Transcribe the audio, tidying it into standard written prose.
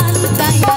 जानता है।